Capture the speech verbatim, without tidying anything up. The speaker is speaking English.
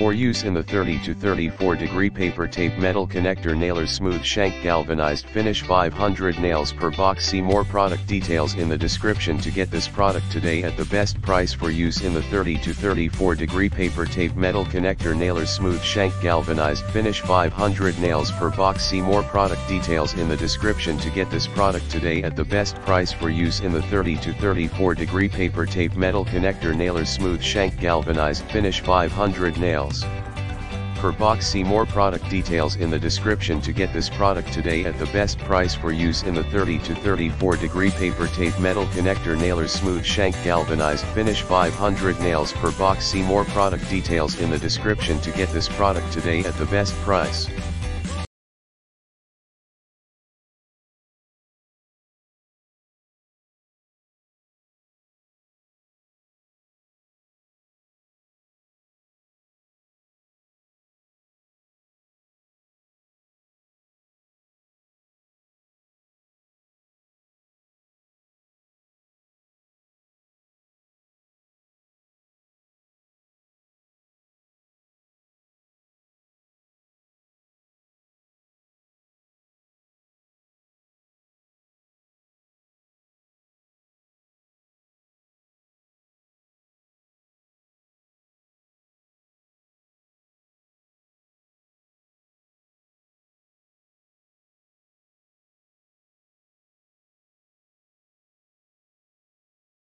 For use in the thirty to thirty-four degree paper tape metal connector nailer's smooth shank galvanized finish five hundred nails per box. See more product details in the description to get this product today at the best price. For use in the thirty to thirty-four degree paper tape metal connector nailer's smooth shank galvanized finish five hundred nails per box. See more product details in the description to get this product today at the best price. For use in the thirty to thirty-four degree paper tape metal connector nailer's smooth shank galvanized finish five hundred nails per box. See more product details in the description to get this product today at the best price. For use in the thirty to thirty-four degree paper tape metal connector nailer's smooth shank galvanized finish five hundred nails per box. See more product details in the description to get this product today at the best price.